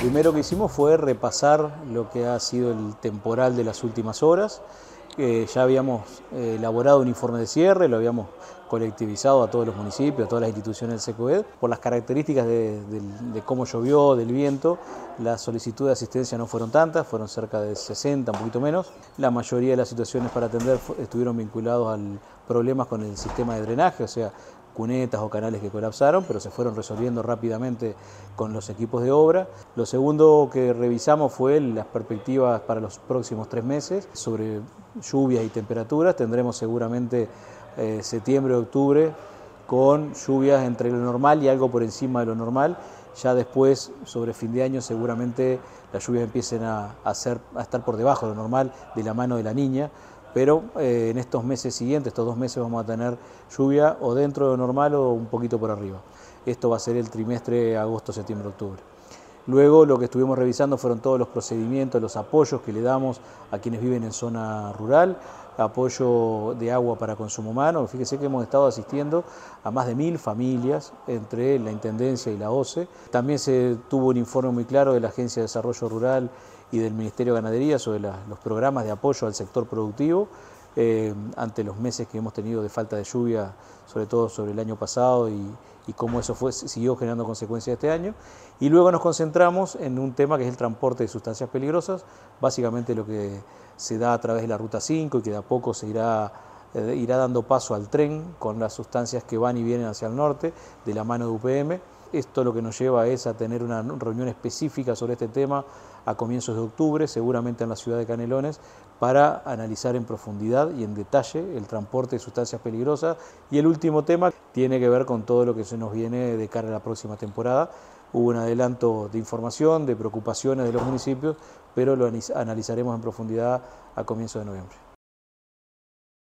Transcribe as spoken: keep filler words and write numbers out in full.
primero que hicimos fue repasar lo que ha sido el temporal de las últimas horas. Eh, ya habíamos elaborado un informe de cierre, lo habíamos colectivizado a todos los municipios, a todas las instituciones del CECOED. Por las características de, de, de cómo llovió, del viento, las solicitudes de asistencia no fueron tantas, fueron cerca de sesenta, un poquito menos. La mayoría de las situaciones para atender estuvieron vinculados a problemas con el sistema de drenaje, o sea, cunetas o canales que colapsaron, pero se fueron resolviendo rápidamente con los equipos de obra. Lo segundo que revisamos fue las perspectivas para los próximos tres meses sobre lluvias y temperaturas. Tendremos seguramente eh, septiembre, octubre, con lluvias entre lo normal y algo por encima de lo normal. Ya después, sobre fin de año, seguramente las lluvias empiecen a, a, ser, a estar por debajo de lo normal, de la mano de la niña. Pero eh, en estos meses siguientes, estos dos meses, vamos a tener lluvia o dentro de lo normal o un poquito por arriba. Esto va a ser el trimestre agosto, septiembre, octubre. Luego lo que estuvimos revisando fueron todos los procedimientos, los apoyos que le damos a quienes viven en zona rural, apoyo de agua para consumo humano. Fíjese que hemos estado asistiendo a más de mil familias entre la Intendencia y la O C E. También se tuvo un informe muy claro de la Agencia de Desarrollo Rural y del Ministerio de Ganadería sobre la, los programas de apoyo al sector productivo eh, ante los meses que hemos tenido de falta de lluvia, sobre todo sobre el año pasado, y, y cómo eso fue, siguió generando consecuencias este año. Y luego nos concentramos en un tema que es el transporte de sustancias peligrosas, básicamente lo que se da a través de la Ruta cinco y que de a poco se irá, eh, irá dando paso al tren con las sustancias que van y vienen hacia el norte de la mano de U P M. Esto lo que nos lleva es a tener una reunión específica sobre este tema a comienzos de octubre, seguramente en la ciudad de Canelones, para analizar en profundidad y en detalle el transporte de sustancias peligrosas. Y el último tema tiene que ver con todo lo que se nos viene de cara a la próxima temporada. Hubo un adelanto de información, de preocupaciones de los municipios, pero lo analizaremos en profundidad a comienzos de noviembre.